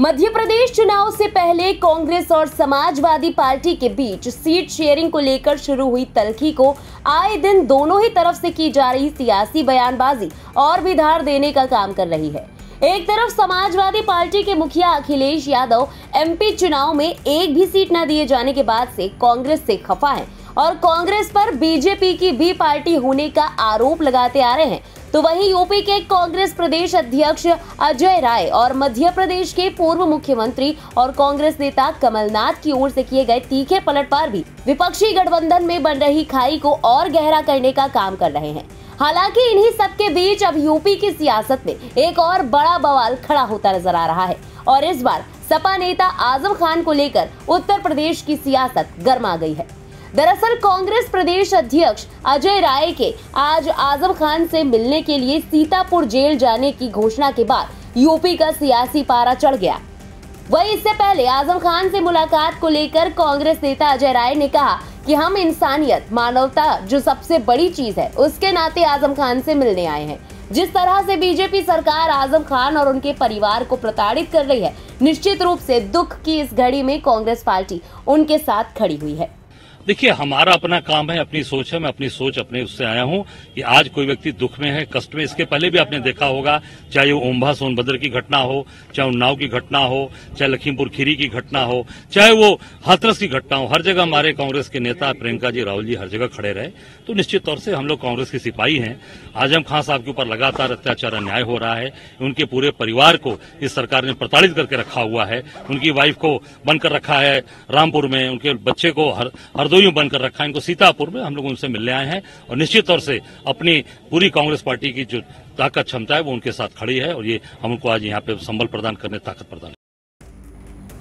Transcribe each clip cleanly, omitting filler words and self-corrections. मध्य प्रदेश चुनाव से पहले कांग्रेस और समाजवादी पार्टी के बीच सीट शेयरिंग को लेकर शुरू हुई तल्खी को आए दिन दोनों ही तरफ से की जा रही सियासी बयानबाजी और भी धार देने का काम कर रही है। एक तरफ समाजवादी पार्टी के मुखिया अखिलेश यादव एमपी चुनाव में एक भी सीट न दिए जाने के बाद से कांग्रेस से खफा हैं और कांग्रेस पर बीजेपी की भी पार्टी होने का आरोप लगाते आ रहे हैं, तो वहीं यूपी के कांग्रेस प्रदेश अध्यक्ष अजय राय और मध्य प्रदेश के पूर्व मुख्यमंत्री और कांग्रेस नेता कमलनाथ की ओर से किए गए तीखे पलटवार भी विपक्षी गठबंधन में बन रही खाई को और गहरा करने का काम कर रहे हैं। हालांकि इन्हीं सबके बीच अब यूपी की सियासत में एक और बड़ा बवाल खड़ा होता नजर आ रहा है और इस बार सपा नेता आजम खान को लेकर उत्तर प्रदेश की सियासत गर्मा गई है। दरअसल कांग्रेस प्रदेश अध्यक्ष अजय राय के आज आजम खान से मिलने के लिए सीतापुर जेल जाने की घोषणा के बाद यूपी का सियासी पारा चढ़ गया। वहीं इससे पहले आजम खान से मुलाकात को लेकर कांग्रेस नेता अजय राय ने कहा कि हम इंसानियत, मानवता जो सबसे बड़ी चीज है, उसके नाते आजम खान से मिलने आए हैं। जिस तरह से बीजेपी सरकार आजम खान और उनके परिवार को प्रताड़ित कर रही है, निश्चित रूप से दुख की इस घड़ी में कांग्रेस पार्टी उनके साथ खड़ी हुई है। देखिए, हमारा अपना काम है, अपनी सोच है। मैं अपनी सोच अपने उससे आया हूं कि आज कोई व्यक्ति दुख में है, कष्ट में, इसके पहले भी आपने देखा होगा, चाहे वो ओम्भा सोनभद्र की घटना हो, चाहे उन्नाव की घटना हो, चाहे लखीमपुर खीरी की घटना हो, चाहे वो हाथरस की घटना हो, हर जगह हमारे कांग्रेस के नेता प्रियंका जी, राहुल जी हर जगह खड़े रहे। तो निश्चित तौर से हम लोग कांग्रेस के सिपाही हैं। आजम खान साहब के ऊपर लगातार अत्याचार, अन्याय हो रहा है। उनके पूरे परिवार को इस सरकार ने प्रताड़ित करके रखा हुआ है। उनकी वाइफ को बंद कर रखा है रामपुर में, उनके बच्चे को हरदोइयों बंद कर रखा है, इनको सीतापुर में। हम लोग उनसे मिलने आए हैं और निश्चित तौर से अपनी पूरी कांग्रेस पार्टी की जो ताकत, क्षमता है, वो उनके साथ खड़ी है और ये हमको आज यहाँ पे संबल प्रदान करने, ताकत प्रदान।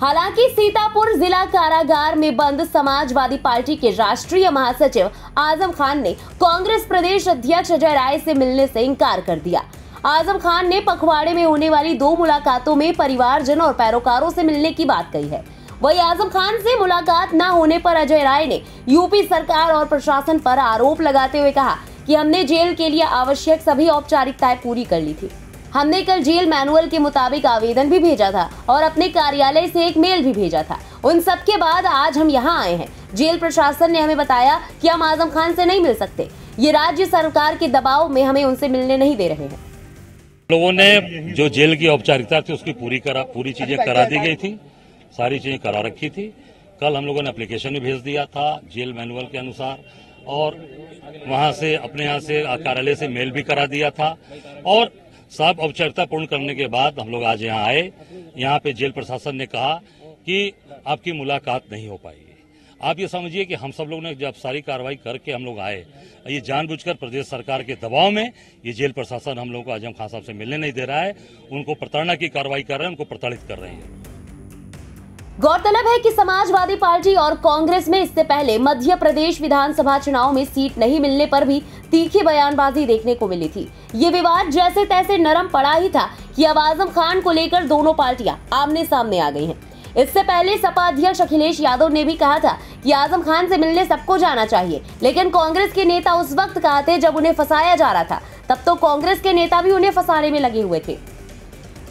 हालांकि सीतापुर जिला कारागार में बंद समाजवादी पार्टी के राष्ट्रीय महासचिव आजम खान ने कांग्रेस प्रदेश अध्यक्ष अजय राय से मिलने से इनकार कर दिया। आजम खान ने पखवाड़े में होने वाली 2 मुलाकातों में परिवारजनों और पैरोकारों से मिलने की बात कही है। वही आजम खान से मुलाकात न होने पर अजय राय ने यूपी सरकार और प्रशासन पर आरोप लगाते हुए कहा कि हमने जेल के लिए आवश्यक सभी औपचारिकताएं पूरी कर ली थी। हमने कल जेल मैनुअल के मुताबिक आवेदन भी भेजा था और अपने कार्यालय से एक मेल भी भेजा था। उन सब के बाद आज हम यहाँ आए हैं। जेल प्रशासन ने हमें बताया कि हम आजम खान से नहीं मिल सकते। ये राज्य सरकार के दबाव में हमें उनसे मिलने नहीं दे रहे हैं। लोगों ने जो जेल की औपचारिकता थी उसकी पूरी चीजें करा दी गई थी, सारी चीजें करा रखी थी। कल हम लोगों ने एप्लीकेशन भी भेज दिया था जेल मैनुअल के अनुसार और वहां से, अपने यहाँ से, कार्यालय से मेल भी करा दिया था। और साहब, औपचारिकता पूर्ण करने के बाद हम लोग आज यहाँ आए। यहाँ पे जेल प्रशासन ने कहा कि आपकी मुलाकात नहीं हो पाई। आप ये समझिए कि हम सब लोग ने जब सारी कार्रवाई करके हम लोग आए, ये जानबूझकर प्रदेश सरकार के दबाव में ये जेल प्रशासन हम लोग को आजम खान साहब से मिलने नहीं दे रहा है। उनको प्रताड़ना की कार्रवाई कर रहे हैं, उनको प्रताड़ित कर रहे हैं। गौरतलब है कि समाजवादी पार्टी और कांग्रेस में इससे पहले मध्य प्रदेश विधानसभा चुनाव में सीट नहीं मिलने पर भी तीखी बयानबाजी देखने को मिली थी। ये विवाद जैसे तैसे नरम पड़ा ही था कि अब आजम खान को लेकर दोनों पार्टियां आमने सामने आ गई हैं। इससे पहले सपा अध्यक्ष अखिलेश यादव ने भी कहा था कि आजम खान से मिलने सबको जाना चाहिए, लेकिन कांग्रेस के नेता उस वक्त कहा थे जब उन्हें फंसाया जा रहा था, तब तो कांग्रेस के नेता भी उन्हें फंसाने में लगे हुए थे।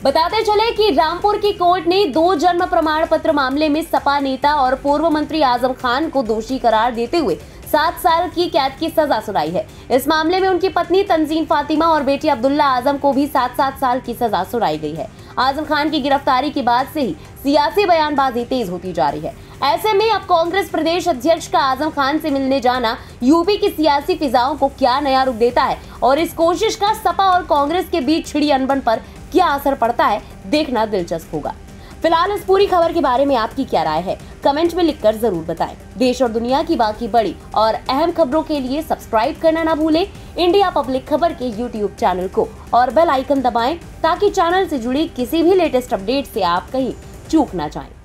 बताते चले कि रामपुर की कोर्ट ने 2 जन्म प्रमाण पत्र मामले में सपा नेता और पूर्व मंत्री आजम खान को दोषी करार देते हुए 7 साल की कैद की सजा सुनाई है। इस मामले में उनकी पत्नी तंजीन फातिमा और बेटी अब्दुल्ला आजम को भी 7-7 साल की सजा सुनाई गई है। आजम खान की गिरफ्तारी के बाद से ही सियासी बयानबाजी तेज होती जा रही है। ऐसे में अब कांग्रेस प्रदेश अध्यक्ष का आजम खान से मिलने जाना यूपी की सियासी फिजाओं को क्या नया रूप देता है और इस कोशिश का सपा और कांग्रेस के बीच छिड़ी अनबन पर क्या असर पड़ता है, देखना दिलचस्प होगा। फिलहाल इस पूरी खबर के बारे में आपकी क्या राय है, कमेंट में लिखकर जरूर बताएं। देश और दुनिया की बाकी बड़ी और अहम खबरों के लिए सब्सक्राइब करना ना भूलें इंडिया पब्लिक खबर के YouTube चैनल को और बेल आइकन दबाएं ताकि चैनल से जुड़ी किसी भी लेटेस्ट अपडेट से आप कहीं चूक ना जाएं।